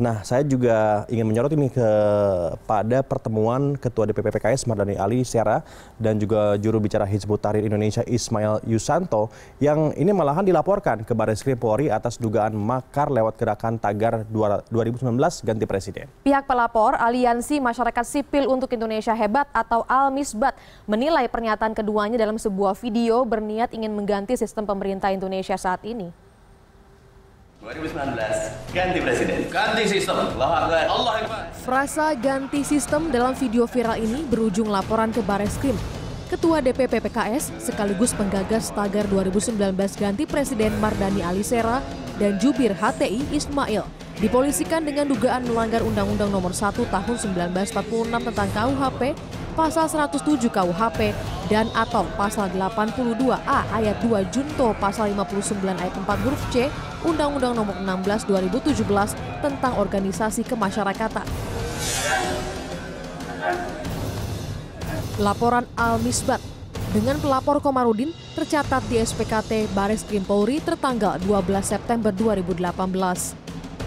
Nah, saya juga ingin menyorot ini kepada pertemuan Ketua DPP-PKS Mardani Ali Sera dan juga juru bicara Hizbut Tahrir Indonesia Ismail Yusanto yang ini malahan dilaporkan ke Bareskrim Polri atas dugaan makar lewat gerakan tagar 2019 ganti presiden. Pihak pelapor Aliansi Masyarakat Sipil untuk Indonesia Hebat atau Al-Misbat menilai pernyataan keduanya dalam sebuah video berniat ingin mengganti sistem pemerintah Indonesia saat ini. 2019 ganti presiden, ganti sistem. Allah Akbar. Frasa ganti sistem dalam video viral ini berujung laporan ke Bareskrim. Ketua DPP-PKS sekaligus penggagas tagar 2019 ganti presiden Mardani Ali Sera dan jubir HTI Ismail dipolisikan dengan dugaan melanggar Undang-Undang Nomor 1 Tahun 1946 tentang KUHP, Pasal 107 KUHP dan atau Pasal 82A Ayat 2 Junto Pasal 59 Ayat 4 huruf C Undang-Undang Nomor 16 2017 tentang organisasi kemasyarakatan. Laporan Al-Misbat dengan pelapor Komarudin tercatat di SPKT Bareskrim Polri tertanggal 12 September 2018.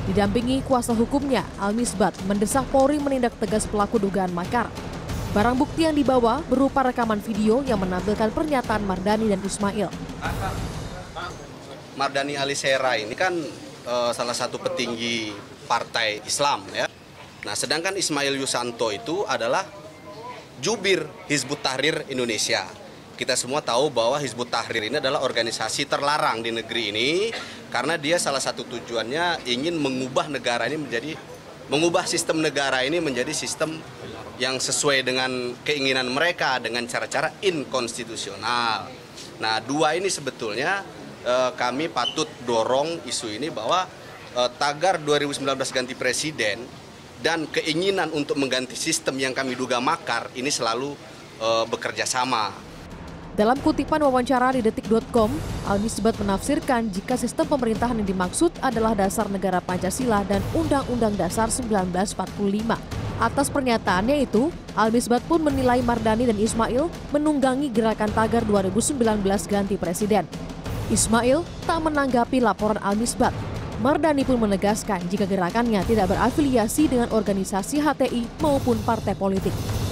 Didampingi kuasa hukumnya, Al-Misbat mendesak Polri menindak tegas pelaku dugaan makar. Barang bukti yang dibawa berupa rekaman video yang menampilkan pernyataan Mardani dan Ismail. Mardani Ali Sera ini kan salah satu petinggi partai Islam, ya. Nah, sedangkan Ismail Yusanto itu adalah jubir Hizbut Tahrir Indonesia. Kita semua tahu bahwa Hizbut Tahrir ini adalah organisasi terlarang di negeri ini karena dia salah satu tujuannya ingin mengubah negara ini menjadi sistem negara ini menjadi sistem yang sesuai dengan keinginan mereka dengan cara-cara inkonstitusional. Nah, dua ini sebetulnya kami patut dorong isu ini bahwa tagar 2019 ganti presiden dan keinginan untuk mengganti sistem yang kami duga makar ini selalu bekerja sama. Dalam kutipan wawancara di Detik.com, Al-Misbat menafsirkan jika sistem pemerintahan yang dimaksud adalah dasar negara Pancasila dan Undang-Undang Dasar 1945. Atas pernyataannya itu, Al-Misbat pun menilai Mardani dan Ismail menunggangi gerakan tagar 2019 ganti presiden. Ismail tak menanggapi laporan Al-Misbat. Mardani pun menegaskan jika gerakannya tidak berafiliasi dengan organisasi HTI maupun partai politik.